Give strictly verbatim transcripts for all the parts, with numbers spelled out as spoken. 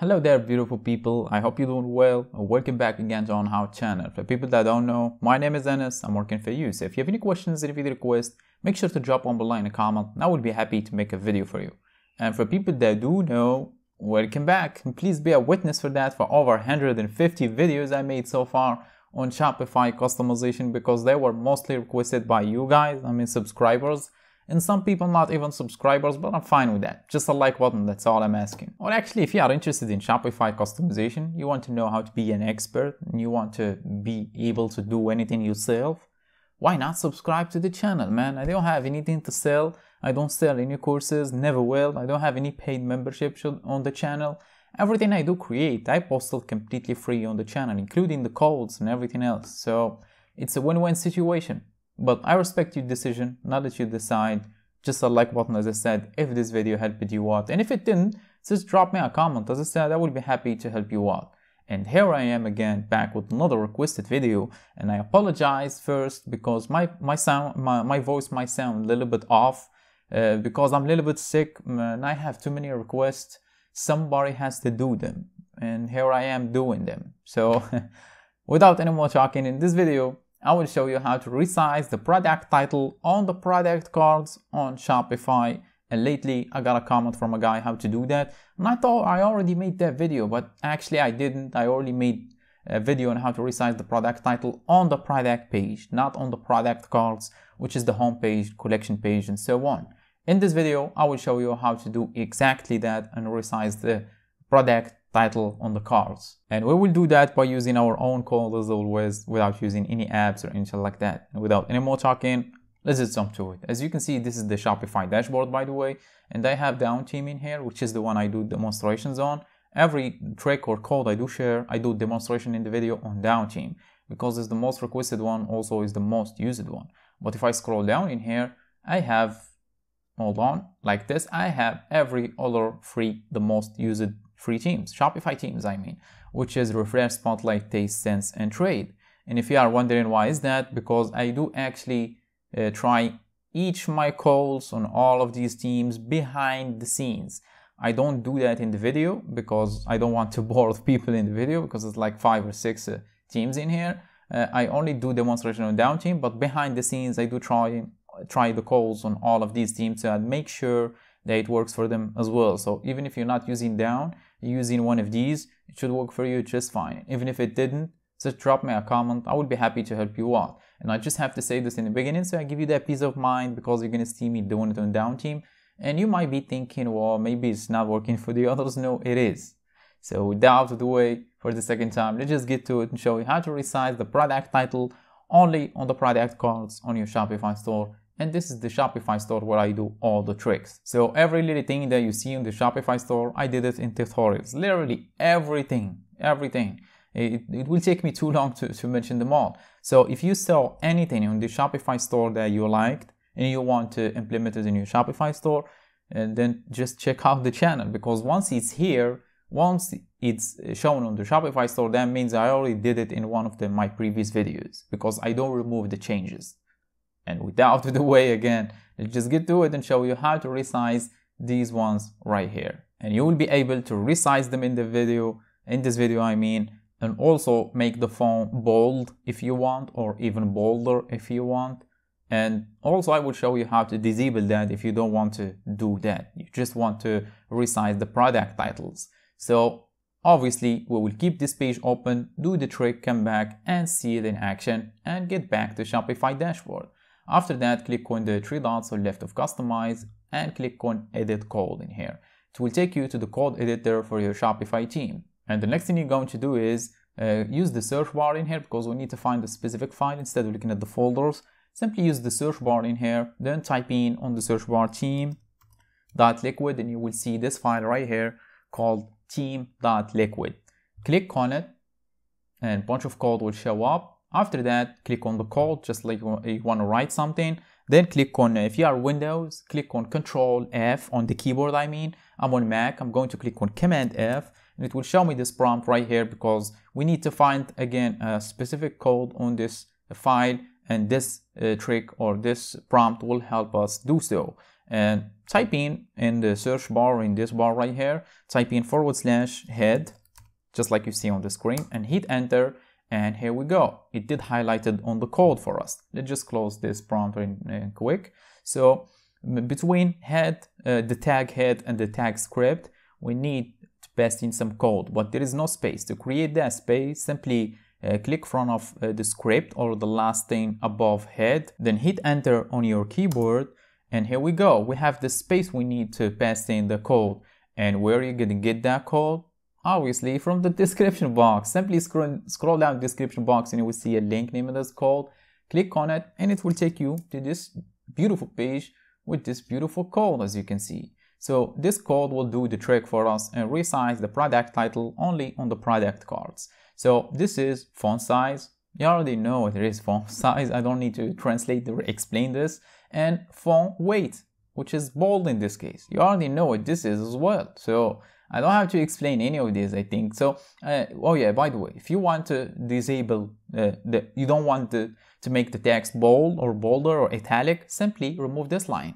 Hello there beautiful people, I hope you're doing well and welcome back again to OnHow channel. For people that don't know, my name is Anas, I'm working for you. So if you have any questions or video requests, make sure to drop one below in a comment and I will be happy to make a video for you. And for people that do know, welcome back. And please be a witness for that for over one hundred fifty videos I made so far on Shopify customization because they were mostly requested by you guys, I mean subscribers. And some people not even subscribers, but I'm fine with that. Just a like button, that's all I'm asking. Or actually, if you are interested in Shopify customization, you want to know how to be an expert, and you want to be able to do anything yourself, why not subscribe to the channel, man? I don't have anything to sell. I don't sell any courses, never will. I don't have any paid membership on the channel. Everything I do create, I post it completely free on the channel, including the codes and everything else. So it's a win-win situation. But I respect your decision, now that you decide, just a like button as I said, if this video helped you out. And if it didn't, just drop me a comment, as I said, I will be happy to help you out. And here I am again, back with another requested video. And I apologize first, because my, my, sound, my, my voice might sound a little bit off, uh, because I'm a little bit sick, and I have too many requests, somebody has to do them. And here I am doing them. So, without any more talking, in this video, I will show you how to resize the product title on the product cards on Shopify. And lately I got a comment from a guy how to do that, and I thought I already made that video, but actually I didn't. I already made a video on how to resize the product title on the product page, not on the product cards, which is the home page, collection page, and so on. In this video I will show you how to do exactly that and resize the product title on the cards, and we will do that by using our own code as always, without using any apps or anything like that. And without any more talking, let's just jump to it. As you can see, this is the Shopify dashboard, by the way, and I have the Dawn team in here, which is the one I do demonstrations on. Every trick or code I do share, I do demonstration in the video on Dawn team because it's the most requested one, also is the most used one. But if I scroll down in here, I have, hold on, like this, I have every other free, the most used free teams, Shopify teams I mean, which is Refresh, Spotlight, Taste, Sense, and Trade. And if you are wondering why is that, because I do actually uh, try each my calls on all of these teams behind the scenes. I don't do that in the video because I don't want to bore people in the video because it's like five or six uh, teams in here. Uh, I only do demonstration on Down team, but behind the scenes I do try, try the calls on all of these teams so I make sure that it works for them as well. So even if you're not using Down, using one of these, it should work for you just fine. Even if it didn't, just drop me a comment, I would be happy to help you out. And I just have to say this in the beginning so I give you that peace of mind, because you're gonna see me doing it on Down team and you might be thinking, well, maybe it's not working for the others. No, it is. So with that out of the way for the second time, let's just get to it and show you how to resize the product title only on the product cards on your Shopify store. And this is the Shopify store where I do all the tricks. So every little thing that you see in the Shopify store, I did it in tutorials. Literally everything, everything. It, it will take me too long to, to mention them all. So if you saw anything in the Shopify store that you liked and you want to implement it in your Shopify store, and then just check out the channel, because once it's here, once it's shown on the Shopify store, that means I already did it in one of the, my previous videos, because I don't remove the changes. And with that out of the way again, let's just get to it and show you how to resize these ones right here. And you will be able to resize them in the video, in this video I mean, and also make the font bold if you want, or even bolder if you want. And also I will show you how to disable that if you don't want to do that. You just want to resize the product titles. So obviously we will keep this page open, do the trick, come back and see it in action and get back to Shopify dashboard. After that, click on the three dots on left of customize and click on edit code in here. It will take you to the code editor for your Shopify team. And the next thing you're going to do is uh, use the search bar in here, because we need to find a specific file instead of looking at the folders. Simply use the search bar in here, then type in on the search bar team.liquid, and you will see this file right here called team.liquid. Click on it and a bunch of code will show up. After that, click on the code, just like you want to write something. Then click on, if you are Windows, click on Control F on the keyboard I mean. I'm on Mac, I'm going to click on Command F, and it will show me this prompt right here, because we need to find, again, a specific code on this file, and this uh, trick or this prompt will help us do so. and type in in the search bar, in this bar right here, type in forward slash head, just like you see on the screen, and hit enter. And here we go. It did highlighted on the code for us. Let's just close this prompt in, in quick. So between head, uh, the tag head and the tag script, we need to paste in some code, but there is no space. To create that space, simply uh, click front of uh, the script or the last thing above head, then hit enter on your keyboard. And here we go. We have the space we need to paste in the code. And where are you going to get that code? Obviously from the description box. Simply scroll, scroll down the description box and you will see a link named as code. Click on it and it will take you to this beautiful page with this beautiful code, as you can see. So this code will do the trick for us and resize the product title only on the product cards. So this is font size. You already know there is font size. I don't need to translate or explain this. And font weight, which is bold in this case. You already know what this is as well. So I don't have to explain any of this, I think. So, uh, oh yeah, by the way, if you want to disable, uh, the, you don't want to, to make the text bold or bolder or italic, simply remove this line.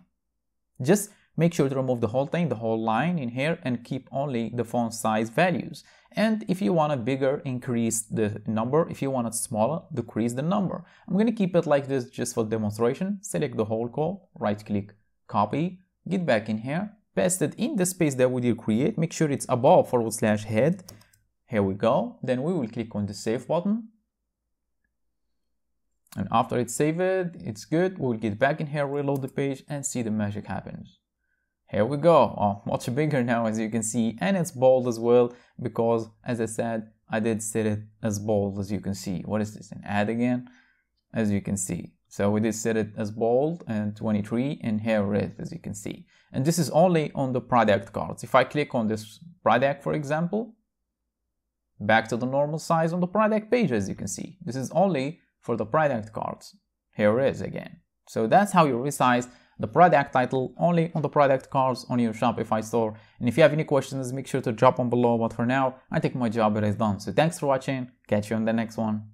Just make sure to remove the whole thing, the whole line in here, and keep only the font size values. And if you want it bigger, increase the number. If you want it smaller, decrease the number. I'm going to keep it like this just for demonstration. Select the whole code, right click, copy, get back in here. Paste it in the space that we did create. Make sure it's above forward slash head. Here we go. Then we will click on the save button. And after it's saved, it's good. We'll get back in here, reload the page, and see the magic happens. Here we go. Oh, much bigger now, as you can see. And it's bold as well, because as I said, I did set it as bold, as you can see. What is this? An ad again? As you can see. So we did set it as bold and twenty-three, and here it is, as you can see. And this is only on the product cards. If I click on this product, for example, back to the normal size on the product page, as you can see. This is only for the product cards. Here it is again. So that's how you resize the product title only on the product cards on your Shopify store. And if you have any questions, make sure to drop them below. But for now, I think my job is done. So thanks for watching. Catch you on the next one.